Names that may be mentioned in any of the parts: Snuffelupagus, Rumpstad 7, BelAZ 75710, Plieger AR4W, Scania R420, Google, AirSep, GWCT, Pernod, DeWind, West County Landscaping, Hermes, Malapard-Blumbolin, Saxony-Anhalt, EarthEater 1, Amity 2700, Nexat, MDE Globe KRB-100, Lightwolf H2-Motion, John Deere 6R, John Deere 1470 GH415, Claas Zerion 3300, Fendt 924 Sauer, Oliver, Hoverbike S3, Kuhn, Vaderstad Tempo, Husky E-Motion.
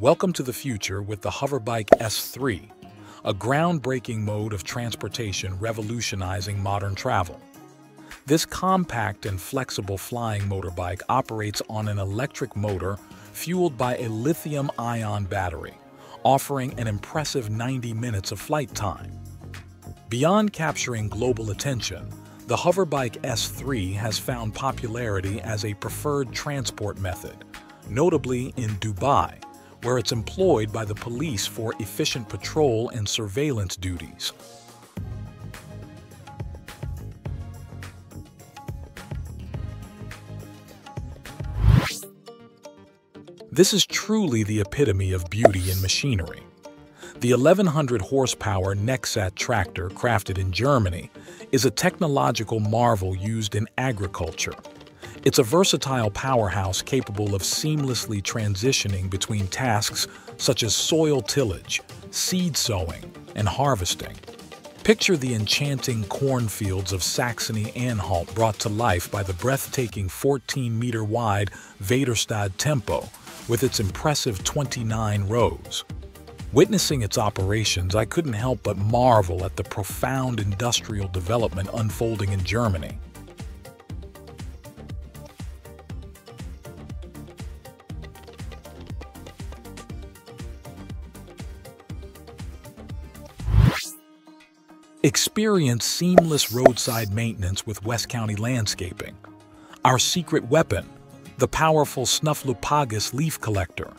Welcome to the future with the Hoverbike S3, a groundbreaking mode of transportation revolutionizing modern travel. This compact and flexible flying motorbike operates on an electric motor fueled by a lithium-ion battery, offering an impressive 90 minutes of flight time. Beyond capturing global attention, the Hoverbike S3 has found popularity as a preferred transport method, notably in Dubai, where it's employed by the police for efficient patrol and surveillance duties. This is truly the epitome of beauty in machinery. The 1100-horsepower Nexat tractor, crafted in Germany, is a technological marvel used in agriculture. It's a versatile powerhouse capable of seamlessly transitioning between tasks such as soil tillage, seed sowing, and harvesting. Picture the enchanting cornfields of Saxony-Anhalt brought to life by the breathtaking 14-meter-wide Vaderstad Tempo with its impressive 29 rows. Witnessing its operations, I couldn't help but marvel at the profound industrial development unfolding in Germany. Experience seamless roadside maintenance with West County Landscaping. Our secret weapon, the powerful Snuffelupagus leaf collector.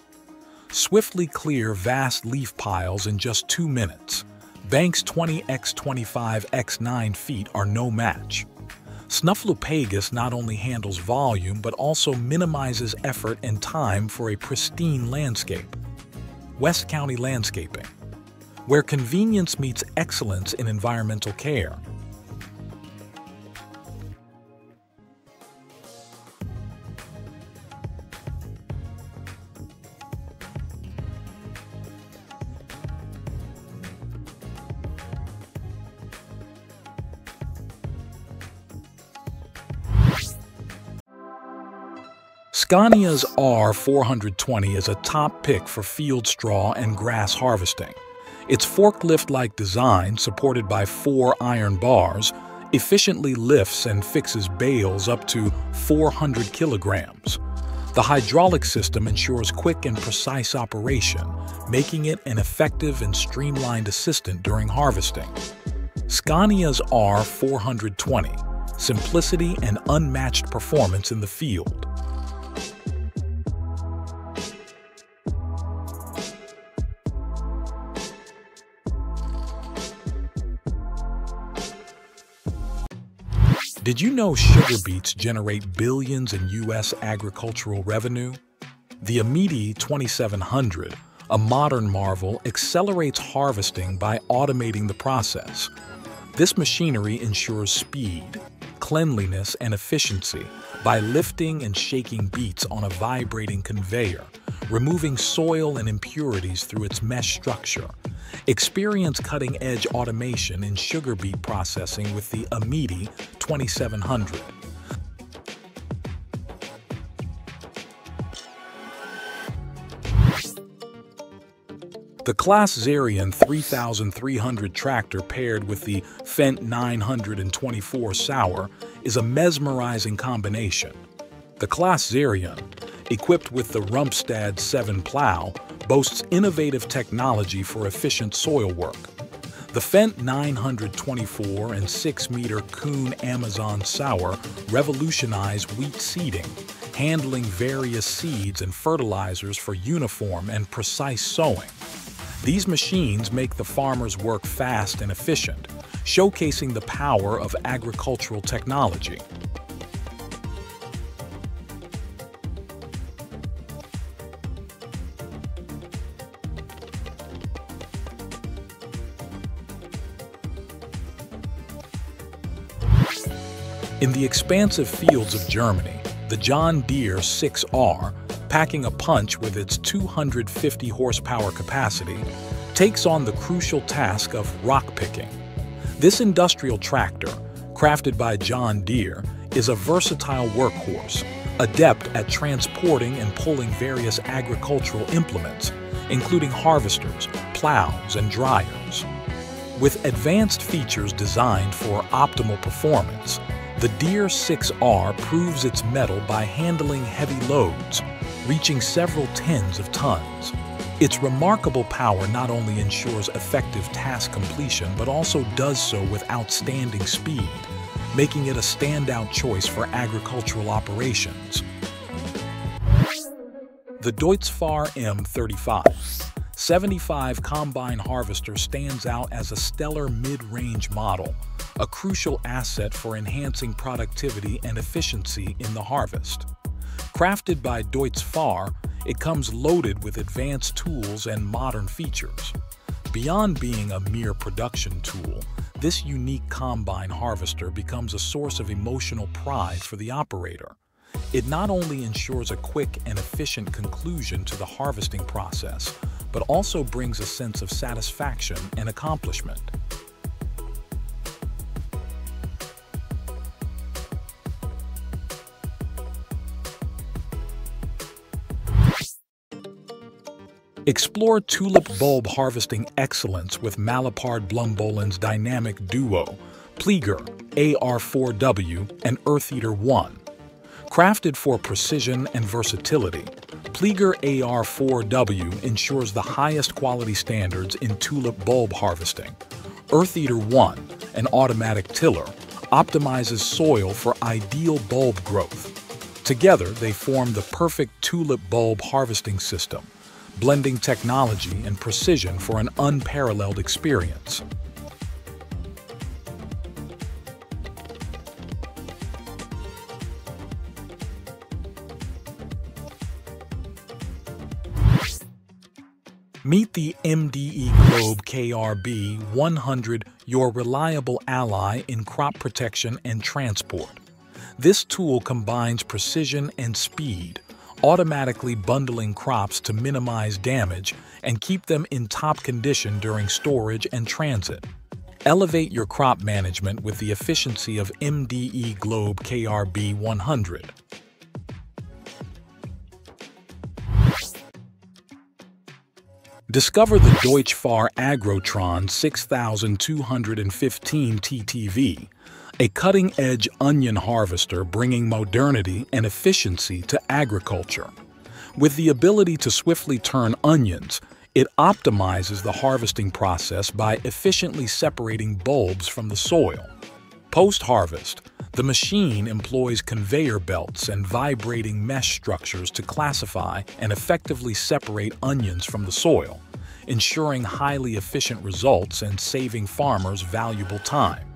Swiftly clear vast leaf piles in just 2 minutes. Banks 20x25x9 feet are no match. Snuffelupagus not only handles volume but also minimizes effort and time for a pristine landscape. West County Landscaping, where convenience meets excellence in environmental care. Scania's R420 is a top pick for field straw and grass harvesting. Its forklift-like design, supported by 4 iron bars, efficiently lifts and fixes bales up to 400 kilograms. The hydraulic system ensures quick and precise operation, making it an effective and streamlined assistant during harvesting. Scania's R420, simplicity and unmatched performance in the field. Did you know sugar beets generate billions in U.S. agricultural revenue? The Amity 2700, a modern marvel, accelerates harvesting by automating the process. This machinery ensures speed, cleanliness, and efficiency by lifting and shaking beets on a vibrating conveyor, removing soil and impurities through its mesh structure. Experience cutting-edge automation in sugar beet processing with the Amity 2700. The Claas Zerion 3300 tractor paired with the Fendt 924 Sauer is a mesmerizing combination. The Claas Zerion, equipped with the Rumpstad 7 plow, boasts innovative technology for efficient soil work. The Fendt 924 and 6-meter Kuhn Amazon Sauer revolutionize wheat seeding, handling various seeds and fertilizers for uniform and precise sowing. These machines make the farmer's work fast and efficient, showcasing the power of agricultural technology. In the expansive fields of Germany, the John Deere 6R, packing a punch with its 250 horsepower capacity, takes on the crucial task of rock picking. This industrial tractor, crafted by John Deere, is a versatile workhorse, adept at transporting and pulling various agricultural implements, including harvesters, plows, and dryers. With advanced features designed for optimal performance, the Deere 6R proves its mettle by handling heavy loads, reaching several tens of tons. Its remarkable power not only ensures effective task completion, but also does so with outstanding speed, making it a standout choice for agricultural operations. The Deutz-Fahr M35 75 Combine Harvester stands out as a stellar mid-range model, a crucial asset for enhancing productivity and efficiency in the harvest. Crafted by Deutz-Fahr, it comes loaded with advanced tools and modern features. Beyond being a mere production tool, this unique combine harvester becomes a source of emotional pride for the operator. It not only ensures a quick and efficient conclusion to the harvesting process, but also brings a sense of satisfaction and accomplishment. Explore tulip bulb harvesting excellence with Malapard-Blumbolin's dynamic duo, Plieger AR4W and EarthEater 1. Crafted for precision and versatility, Plieger AR4W ensures the highest quality standards in tulip bulb harvesting. EarthEater 1, an automatic tiller, optimizes soil for ideal bulb growth. Together, they form the perfect tulip bulb harvesting system, blending technology and precision for an unparalleled experience. Meet the MDE Globe KRB-100, your reliable ally in crop protection and transport. This tool combines precision and speed, automatically bundling crops to minimize damage and keep them in top condition during storage and transit. Elevate your crop management with the efficiency of MDE Globe KRB-100. Discover the Deutz-Fahr Agrotron 6215 TTV, a cutting-edge onion harvester bringing modernity and efficiency to agriculture. With the ability to swiftly turn onions, it optimizes the harvesting process by efficiently separating bulbs from the soil. Post-harvest, the machine employs conveyor belts and vibrating mesh structures to classify and effectively separate onions from the soil, ensuring highly efficient results and saving farmers valuable time.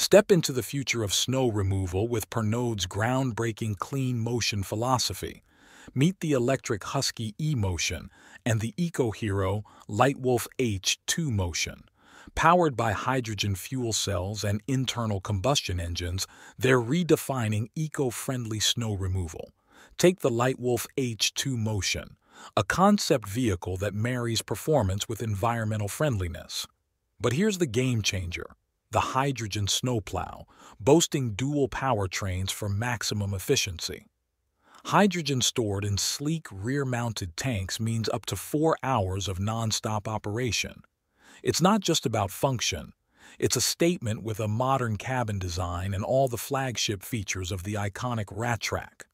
Step into the future of snow removal with Pernod's groundbreaking clean motion philosophy. Meet the electric Husky E-Motion and the eco-hero Lightwolf H2-Motion. Powered by hydrogen fuel cells and internal combustion engines, they're redefining eco-friendly snow removal. Take the Lightwolf H2-Motion, a concept vehicle that marries performance with environmental friendliness. But here's the game changer: the hydrogen snowplow, boasting dual powertrains for maximum efficiency. Hydrogen stored in sleek rear-mounted tanks means up to 4 hours of non-stop operation. It's not just about function. It's a statement with a modern cabin design and all the flagship features of the iconic Rat Track.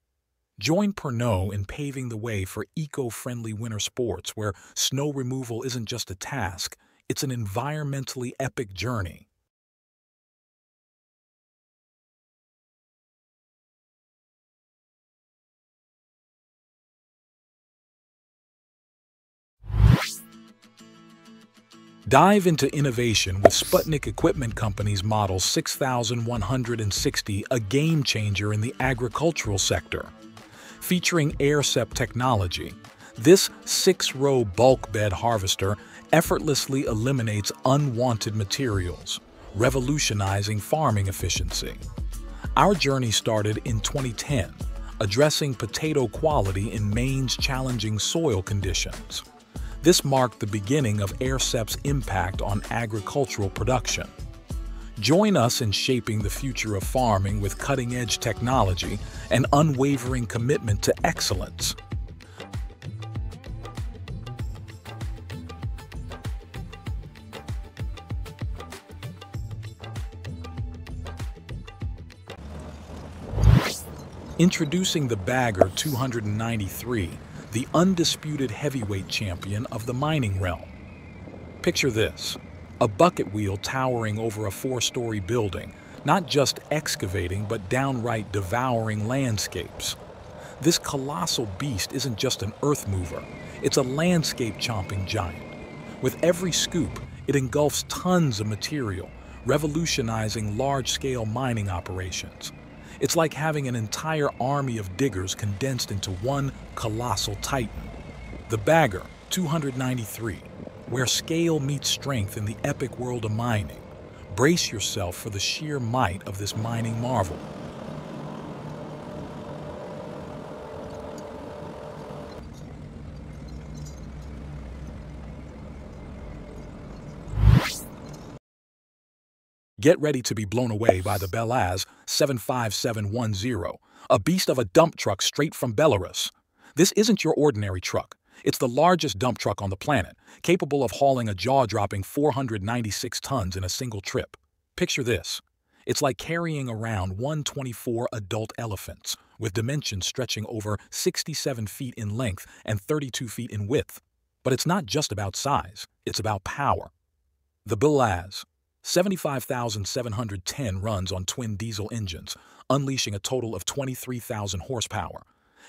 Join Pernod in paving the way for eco-friendly winter sports where snow removal isn't just a task, it's an environmentally epic journey. Dive into innovation with Sputnik Equipment Company's Model 6160, a game-changer in the agricultural sector. Featuring AirSep technology, this 6-row bulk bed harvester effortlessly eliminates unwanted materials, revolutionizing farming efficiency. Our journey started in 2010, addressing potato quality in Maine's challenging soil conditions. This marked the beginning of AirSep's impact on agricultural production. Join us in shaping the future of farming with cutting-edge technology and unwavering commitment to excellence. Introducing the Bagger 293, the undisputed heavyweight champion of the mining realm. Picture this, a bucket wheel towering over a 4-story building, not just excavating but downright devouring landscapes. This colossal beast isn't just an earth mover, it's a landscape-chomping giant. With every scoop, it engulfs tons of material, revolutionizing large-scale mining operations. It's like having an entire army of diggers condensed into one colossal titan. The Bagger 293, where scale meets strength in the epic world of mining. Brace yourself for the sheer might of this mining marvel. Get ready to be blown away by the BelAZ 75710, a beast of a dump truck straight from Belarus. This isn't your ordinary truck. It's the largest dump truck on the planet, capable of hauling a jaw-dropping 496 tons in a single trip. Picture this. It's like carrying around 124 adult elephants, with dimensions stretching over 67 feet in length and 32 feet in width. But it's not just about size, it's about power. The BelAZ 75710 runs on twin diesel engines, unleashing a total of 23,000 horsepower.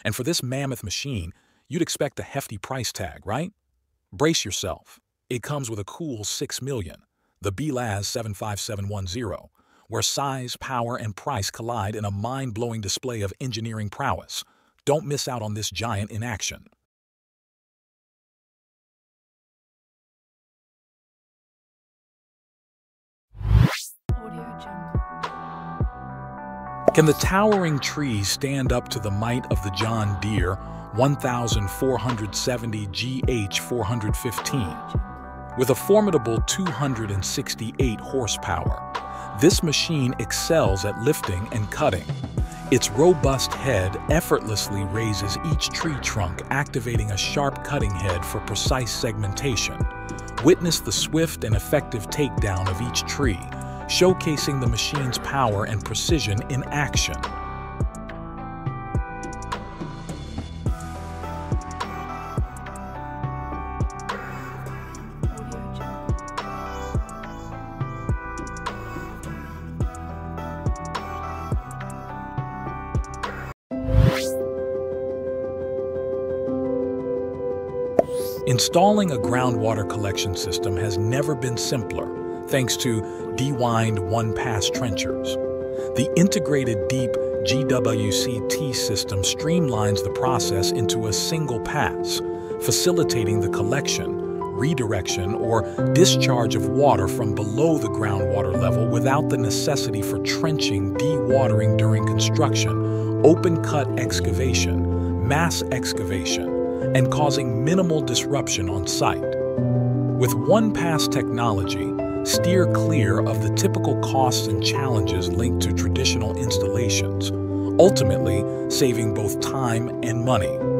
And for this mammoth machine, you'd expect a hefty price tag, right? Brace yourself. It comes with a cool $6 million, the BelAZ 75710, where size, power, and price collide in a mind-blowing display of engineering prowess. Don't miss out on this giant in action. Can the towering trees stand up to the might of the John Deere 1470 GH415? With a formidable 268 horsepower, this machine excels at lifting and cutting. Its robust head effortlessly raises each tree trunk, activating a sharp cutting head for precise segmentation. Witness the swift and effective takedown of each tree, showcasing the machine's power and precision in action. Installing a groundwater collection system has never been simpler, thanks to DeWind one-pass trenchers. The integrated deep GWCT system streamlines the process into a single pass, facilitating the collection, redirection, or discharge of water from below the groundwater level without the necessity for trenching, dewatering during construction, open-cut excavation, mass excavation, and causing minimal disruption on site. With one-pass technology, steer clear of the typical costs and challenges linked to traditional installations, ultimately saving both time and money.